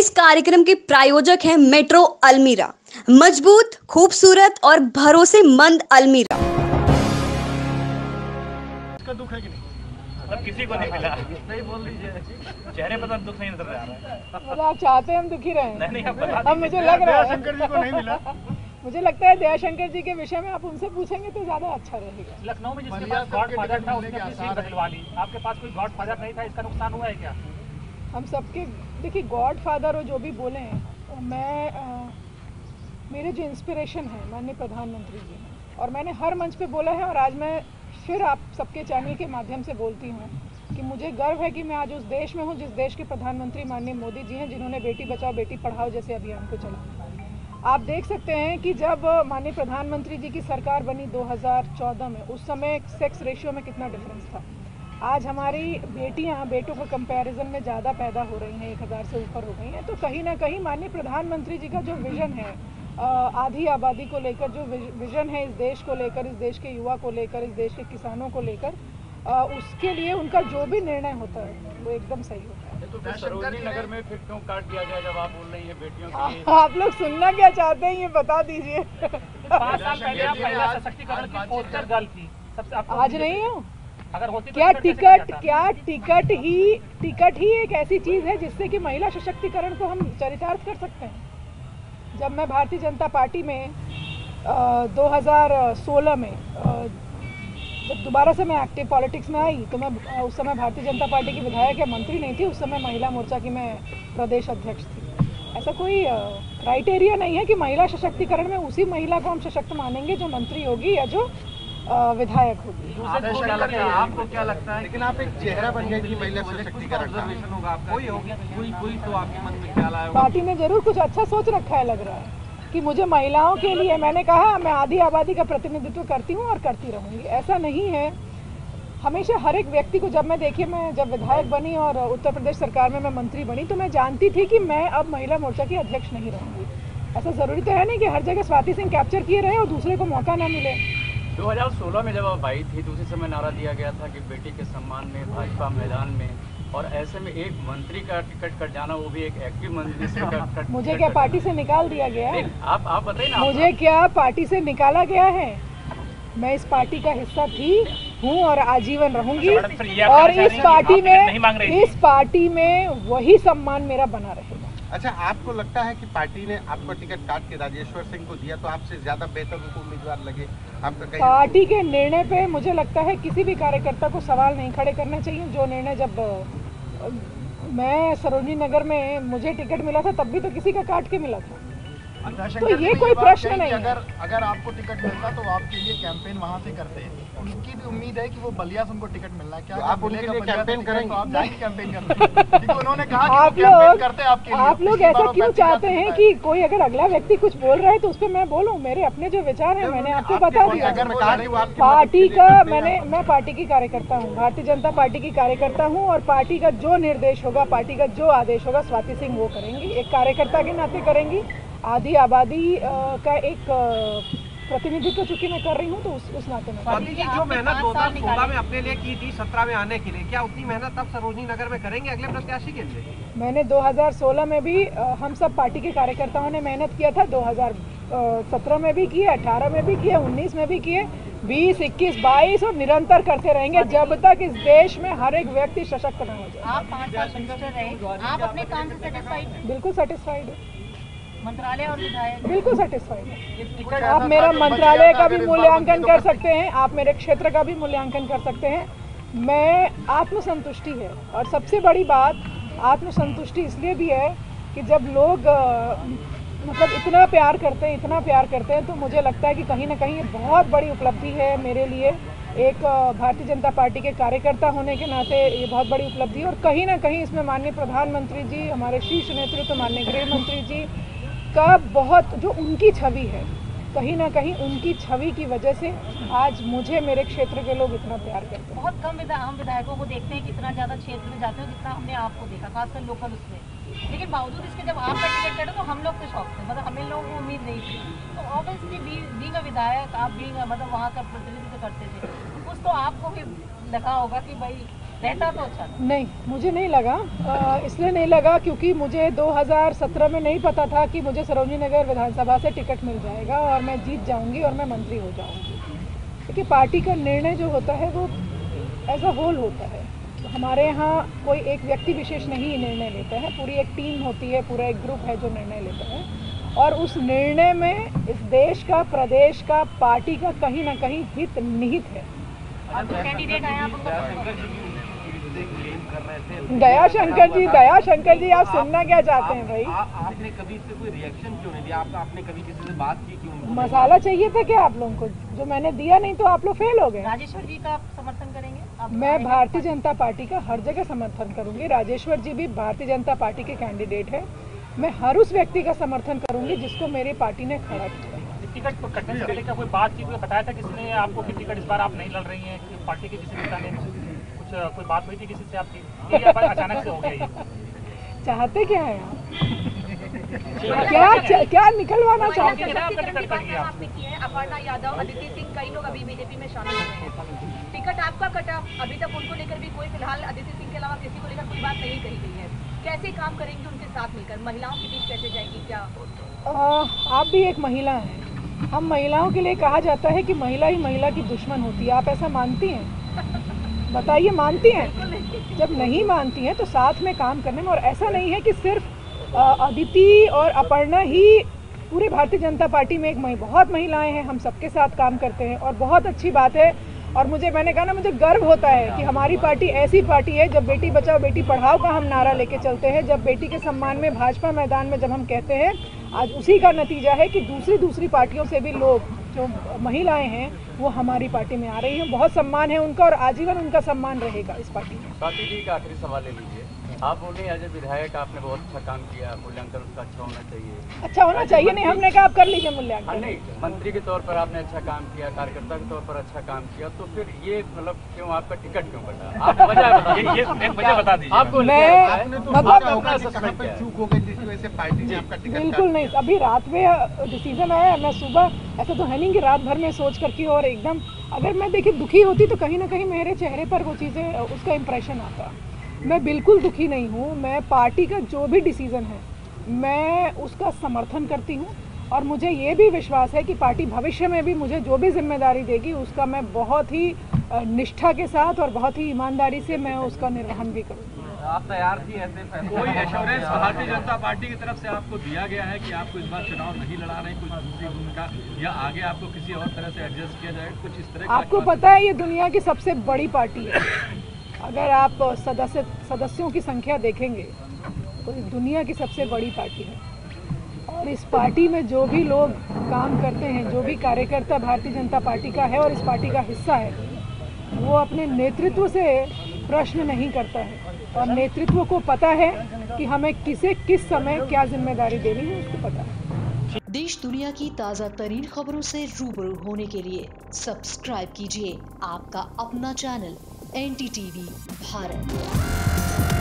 इस कार्यक्रम के प्रायोजक हैं मेट्रो अलमीरा, मजबूत, खूबसूरत और भरोसेमंद अलमीरा। इसका दुख है कि नहीं? अब किसी को नहीं मिला। नहीं बोल दीजिए। चेहरे पर दुख नहीं नजर आ रहा है। आप चाहते हैं हम दुखी रहें? नहीं, अब मुझे लग रहा है दयाशंकर जी को नहीं मिला। मुझे लगता है दयाशंकर जी के विषय में आप उनसे पूछेंगे तो ज्यादा अच्छा रहेगा। लखनऊ में जिसके पास गॉडफादर था उसने अपनी सीट बदलवा ली, आपके पास कोई गॉडफादर नहीं था, इसका नुकसान हुआ है क्या? हम सबके देखिए गॉडफादर और जो भी बोले हैं तो मेरे जो इंस्पिरेशन है माननीय प्रधानमंत्री जी हैं और मैंने हर मंच पे बोला है और आज मैं फिर आप सबके चैनल के माध्यम से बोलती हूँ कि मुझे गर्व है कि मैं आज उस देश में हूँ जिस देश के प्रधानमंत्री माननीय मोदी जी हैं जिन्होंने बेटी बचाओ बेटी पढ़ाओ जैसे अभियान को चलाया। आप देख सकते हैं कि जब माननीय प्रधानमंत्री जी की सरकार बनी 2014 में, उस समय सेक्स रेशियो में कितना डिफरेंस था। आज हमारी बेटियां बेटों के कंपैरिजन में ज़्यादा पैदा हो रही हैं, 1000 से ऊपर हो गई हैं। तो कहीं ना कहीं माननीय प्रधानमंत्री जी का जो विज़न है आधी आबादी को लेकर, जो विज़न है इस देश को लेकर, इस देश के युवा को लेकर, इस देश के किसानों को लेकर, उसके लिए उनका जो भी निर्णय होता है वो एकदम सही होता है। तो सरोजनी नगर में फिर क्यों काट दिया गया जब आप बोल रही हैं बेटियों के लिए? आप लोग सुनना क्या चाहते हैं ये बता दीजिए। 5 साल पहले आप महिला सशक्तिकरण की पोस्टर गर्ल थी, आज नहीं हो। अगर होती क्या तो टिकट ही एक ऐसी चीज है जिससे कि महिला सशक्तिकरण को हम चरितार्थ कर सकते हैं। जब मैं भारतीय जनता पार्टी में 2016 में जब दोबारा से मैं एक्टिव पॉलिटिक्स में आई तो मैं उस समय भारतीय जनता पार्टी की विधायक या मंत्री नहीं थी, उस समय महिला मोर्चा की मैं प्रदेश अध्यक्ष थी। ऐसा कोई क्राइटेरिया नहीं है कि महिला सशक्तिकरण में उसी महिला को हम सशक्त मानेंगे जो मंत्री होगी या जो विधायक होगी। आपको क्या लगता है? लेकिन आप एक चेहरा बन गए कि महिला सशक्तिकरण होगा आपका, कोई होगी कोई तो आपके मन में ख्याल आया होगा। पार्टी ने जरूर कुछ अच्छा सोच रखा है, लग रहा है कि मुझे महिलाओं के लिए, मैंने कहा मैं आधी आबादी का प्रतिनिधित्व करती हूँ और करती रहूँगी। ऐसा नहीं है हमेशा हर एक व्यक्ति को। जब मैं देखिए मैं जब विधायक बनी और उत्तर प्रदेश सरकार में मैं मंत्री बनी तो मैं जानती थी कि मैं अब महिला मोर्चा की अध्यक्ष नहीं रहूँगी। ऐसा ज़रूरी तो है नहीं कि हर जगह स्वाति सिंह कैप्चर किए रहे और दूसरे को मौका ना मिले। 2016 में जब आप आई थी तो उसी समय नारा दिया गया था कि बेटी के सम्मान में भाजपा मैदान में, और ऐसे में एक मंत्री का टिकट कट जाना, वो भी एक एक्टिव मंत्री से कट। मुझे क्या पार्टी से निकाल दिया गया है? आप बताइए ना, मुझे क्या पार्टी से निकाला गया है? मैं इस पार्टी का हिस्सा थी, हूँ और आजीवन रहूंगी और इस पार्टी में वही सम्मान मेरा बना रहेगा। अच्छा, आपको लगता है कि पार्टी ने आपको टिकट काट के राजेश्वर सिंह को दिया तो आपसे ज्यादा बेहतर उम्मीदवार लगे? आपका पार्टी के निर्णय पे मुझे लगता है किसी भी कार्यकर्ता को सवाल नहीं खड़े करने चाहिए। जो निर्णय, जब मैं सरोजनी नगर में मुझे टिकट मिला था तब भी तो किसी का काट के मिला था, तो ये कोई प्रश्न नहीं। अगर आपको टिकट मिलता तो आपके लिए कैंपेन वहाँ से करते हैं, उनकी भी उम्मीद है कि वो बलिया से उनको टिकट मिलना है। क्या आप उनके लिए कैंपेन करेंगे? आप जाके कैंपेन करेंगे, उन्होंने कहा कि आप कैंपेन करते हैं आपके लिए। आप लोग ऐसा क्यों चाहते हैं कि कोई अगर अगला व्यक्ति कुछ बोल रहा है तो उस पर मैं बोलूं? मेरे अपने जो विचार है मैंने आपको बता दिया। पार्टी का मैं पार्टी की कार्यकर्ता हूँ, भारतीय जनता पार्टी की कार्यकर्ता हूँ और पार्टी का जो निर्देश होगा, पार्टी का जो आदेश होगा स्वाति सिंह वो करेंगी। एक कार्यकर्ता के नाते करेंगी। आधी आबादी का एक प्रतिनिधित्व चूंकि मैं कर रही हूँ तो उस नाते में। स्वाति जी, जो मेहनत 2016 में अपने लिए की थी 2017 में आने के लिए, क्या उतनी मेहनत आप सरोजनी नगर में करेंगे अगले प्रत्याशी के लिए? मैंने 2016 में भी हम सब पार्टी के कार्यकर्ताओं ने मेहनत किया था, 2017 में भी किए, 18 में भी किए, 19 में भी किए, 20, 21, 22 और निरंतर करते रहेंगे जब तक इस देश में हर एक व्यक्ति सशक्त न हो जाए। आप 5 साल मिनिस्टर रहे, आप अपने काम से सैटिस्फाइड हैं? बिल्कुल सैटिस्फाइड है। मंत्रालय और विधायक बिल्कुल सैटिस्फाइड है। आप मेरा मंत्रालय का भी मूल्यांकन कर सकते हैं, आप मेरे क्षेत्र का भी मूल्यांकन कर सकते हैं। मैं आत्मसंतुष्टि है और सबसे बड़ी बात आत्मसंतुष्टि इसलिए भी है कि जब लोग मतलब इतना प्यार करते हैं तो मुझे लगता है कि कहीं ना कहीं ये बहुत बड़ी उपलब्धि है मेरे लिए। एक भारतीय जनता पार्टी के कार्यकर्ता होने के नाते ये बहुत बड़ी उपलब्धि है और कहीं ना कहीं इसमें माननीय प्रधानमंत्री जी, हमारे शीर्ष नेतृत्व माननीय गृह मंत्री जी का बहुत जो उनकी छवि है, कहीं ना कहीं उनकी छवि की वजह से आज मुझे मेरे क्षेत्र के लोग इतना प्यार करते हैं। बहुत कम हम विधायकों को देखते हैं कि इतना ज़्यादा क्षेत्र में जाते हो जितना हमने आपको देखा, खासकर लोकल उसमें। लेकिन बावजूद इसके जब आपका टिकट कटे तो हम लोग तो शौक थे, मतलब हमें लोगों को उम्मीद नहीं थी। तो ऑब्वियसली बींग विधायक आप बींग मतलब वहाँ का प्रतिनिधित्व करते थे, कुछ तो आपको भी लगा होगा कि भाई पैसा तो अच्छा नहीं, मुझे नहीं लगा। इसलिए नहीं लगा क्योंकि मुझे 2017 में नहीं पता था कि मुझे सरोजनी नगर विधानसभा से टिकट मिल जाएगा और मैं जीत जाऊंगी और मैं मंत्री हो जाऊंगी। क्योंकि पार्टी का निर्णय जो होता है वो एज अ होल होता है। हमारे यहाँ कोई एक व्यक्ति विशेष नहीं निर्णय लेता है, पूरी एक टीम होती है, पूरा एक ग्रुप है जो निर्णय लेता है। और उस निर्णय में इस देश का, प्रदेश का, पार्टी का कहीं ना कहीं हित निहित है। दयाशंकर जी आप सुनना क्या चाहते हैं भाई? आपने कभी इससे कोई रिएक्शन क्यों नहीं दिया? आपने कभी किसी से बात की क्यों? मसाला चाहिए था क्या आप लोगों को जो मैंने दिया नहीं तो आप लोग फेल हो गए। राजेश्वर जी का आप समर्थन करेंगे? मैं भारतीय जनता पार्टी का हर जगह समर्थन करूंगी। राजेश्वर जी भी भारतीय जनता पार्टी के कैंडिडेट है। मैं हर उस व्यक्ति का समर्थन करूंगी जिसको मेरी पार्टी ने खड़ा किया। टिकट पर कटने से पहले क्या कोई बात की, कोई बताया था किसने आपको कि टिकट इस बार आप नहीं लड़ रही हैं? पार्टी के किसी नेता ने कुछ कोई बात हुई थी किसी से आपकी? अचानक से हो गया ये, चाहते क्या है आप? क्या निकलवाना चाहते हैं? अपर्णा यादव, अदिति सिंह, कई लोग अभी बीजेपी में शामिल हुए हैं। टिकट आपका कटा, अभी तक उनको लेकर भी कोई फिलहाल अदिति सिंह के अलावा किसी को लेकर कोई बात नहीं कही गई है। कैसे काम करेंगे उनके साथ मिलकर? महिलाओं के बीच कैसे जाएंगी? क्या आप भी एक महिला हैं? हम महिलाओं के लिए कहा जाता है कि महिला ही महिला की दुश्मन होती है। आप ऐसा मानती हैं? बताइए, मानती हैं? जब नहीं मानती हैं तो साथ में काम करने में। और ऐसा नहीं है कि सिर्फ अदिति और अपर्णा ही, पूरे भारतीय जनता पार्टी में बहुत महिलाएं हैं। हम सबके साथ काम करते हैं और बहुत अच्छी बात है। और मैंने कहा ना, मुझे गर्व होता है कि हमारी पार्टी ऐसी पार्टी है, जब बेटी बचाओ बेटी पढ़ाओ का हम नारा लेके चलते हैं, जब बेटी के सम्मान में भाजपा मैदान में जब हम कहते हैं, आज उसी का नतीजा है कि दूसरी दूसरी पार्टियों से भी लोग, जो महिलाएं हैं, वो हमारी पार्टी में आ रही हैं। बहुत सम्मान है उनका और आजीवन उनका सम्मान रहेगा इस पार्टी में। स्वाति जी का आखिरी सवाल ले लीजिए। आप बोले एज ए विधायक आपने बहुत अच्छा काम किया, मूल्यांकन उसका अच्छा होना चाहिए। अच्छा होना चाहिए नहीं, हमने कहा आप कर लीजिए मूल्यांकन। नहीं, मंत्री के तौर पर आपने अच्छा काम किया, कार्यकर्ता के तौर पर अच्छा काम किया, तो फिर ये मतलब क्यों आपका टिकट क्यों कटा? आपको बिल्कुल नहीं, अभी रात में डिसीजन आया। मैं सुबह, ऐसा तो है नहीं कि रात भर में सोच करके, और एकदम अगर मैं देखिए दुखी होती तो कहीं ना कहीं मेरे चेहरे पर वो चीज़ें, उसका इम्प्रेशन आता। मैं बिल्कुल दुखी नहीं हूँ। मैं पार्टी का जो भी डिसीज़न है मैं उसका समर्थन करती हूँ और मुझे ये भी विश्वास है कि पार्टी भविष्य में भी मुझे जो भी जिम्मेदारी देगी उसका मैं बहुत ही निष्ठा के साथ और बहुत ही ईमानदारी से मैं उसका निर्वहन भी करूँगी। आप तैयार थी ऐसे कोई एश्योरेंस भारतीय जनता पार्टी की तरफ से आपको दिया गया है कि आपको इस बार चुनाव नहीं लड़ा रहे, कुछ दूसरी भूमिका या आगे आपको किसी और तरह से एडजस्ट किया जाए, कुछ इस तरह? आपको पता है ये दुनिया की सबसे बड़ी पार्टी है। अगर आप सदस्यों की संख्या देखेंगे तो ये दुनिया की सबसे बड़ी पार्टी है। और इस पार्टी में जो भी लोग काम करते हैं, जो भी कार्यकर्ता भारतीय जनता पार्टी का है और इस पार्टी का हिस्सा है, वो अपने नेतृत्व से प्रश्न नहीं करता है। और नेतृत्व को पता है कि हमें किसे किस समय क्या जिम्मेदारी देनी है, उसको पता है। देश दुनिया की ताज़ा तरीन खबरों से रूबरू होने के लिए सब्सक्राइब कीजिए आपका अपना चैनल NTTV भारत।